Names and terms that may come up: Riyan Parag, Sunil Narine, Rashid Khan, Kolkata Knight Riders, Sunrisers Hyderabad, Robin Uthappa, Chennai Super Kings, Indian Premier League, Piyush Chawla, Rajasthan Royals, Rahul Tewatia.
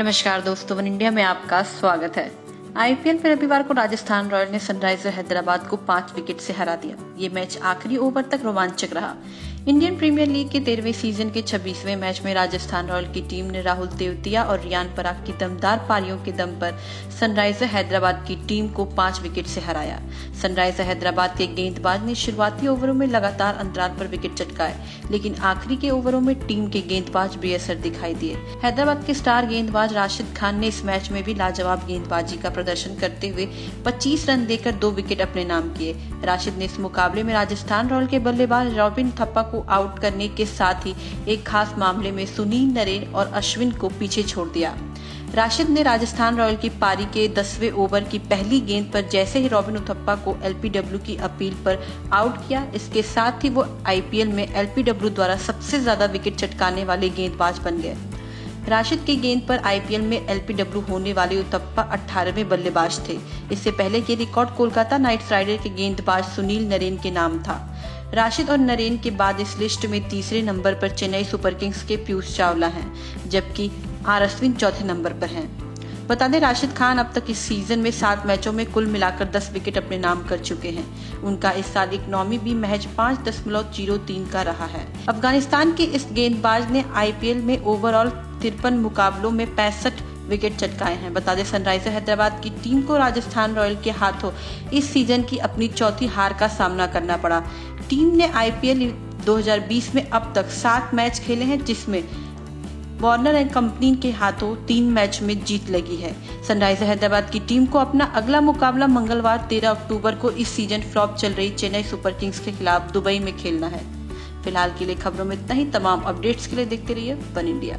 नमस्कार दोस्तों, one India में आपका स्वागत है। आईपीएल में रविवार को राजस्थान रॉयल ने सनराइजर हैदराबाद को 5 विकेट से हरा दिया। ये मैच आखिरी ओवर तक रोमांचक रहा। इंडियन प्रीमियर लीग के 13वें सीजन के 26वें मैच में राजस्थान रॉयल की टीम ने राहुल तेवतिया और रियान पराग की दमदार पारियों के दम पर सनराइजर हैदराबाद की टीम को 5 विकेट से हराया। सनराइजर हैदराबाद के गेंदबाज ने शुरुआती ओवरों में लगातार अंतराल पर विकेट चटकाए, लेकिन आखिरी के ओवरों में टीम के गेंदबाज बेअसर दिखाई दिए। हैदराबाद के स्टार गेंदबाज राशिद खान ने इस मैच में भी लाजवाब गेंदबाजी का प्रदर्शन करते हुए 25 रन देकर 2 विकेट अपने नाम किए। राशिद ने इस मुकाबले में राजस्थान रॉयल के बल्लेबाज रॉबिन उथप्पा को आउट करने के साथ ही एक खास मामले में सुनील नरेन और अश्विन को पीछे छोड़ दिया। राशिद ने राजस्थान रॉयल की पारी के 10वें ओवर की पहली गेंद पर जैसे ही रॉबिन उथप्पा को LBW की अपील पर आउट किया, इसके साथ ही वो IPL में LBW द्वारा सबसे ज्यादा विकेट चटकाने वाले गेंदबाज बन गए। राशिद की गेंद पर IPL में LBW होने वाले उथप्पा 18वें बल्लेबाज थे। इससे पहले ये रिकॉर्ड कोलकाता नाइट राइडर के गेंदबाज सुनील नरेन के नाम था। राशिद और नरेन के बाद इस लिस्ट में तीसरे नंबर पर चेन्नई सुपर किंग्स के पीयूष चावला हैं, जबकि R अश्विन चौथे नंबर पर हैं। बता दें, राशिद खान अब तक इस सीजन में 7 मैचों में कुल मिलाकर 10 विकेट अपने नाम कर चुके हैं। उनका इस साल इकोनॉमी भी महज 5.03 का रहा है। अफगानिस्तान के इस गेंदबाज ने IPL में ओवरऑल 53 मुकाबलों में 65 विकेट चटकाए हैं। बता दें, सनराइजर हैदराबाद की टीम को राजस्थान रॉयल के हाथों इस सीजन की अपनी चौथी हार का सामना करना पड़ा। टीम ने IPL 2020 में अब तक 7 मैच खेले हैं, जिसमें वार्नर एंड कंपनी के हाथों 3 मैच में जीत लगी है। सनराइजर हैदराबाद की टीम को अपना अगला मुकाबला मंगलवार 13 अक्टूबर को इस सीजन फ्लॉप चल रही चेन्नई सुपर किंग्स के खिलाफ दुबई में खेलना है। फिलहाल के लिए खबरों में इतना ही। तमाम अपडेट्स के लिए देखते रहिए वन इंडिया।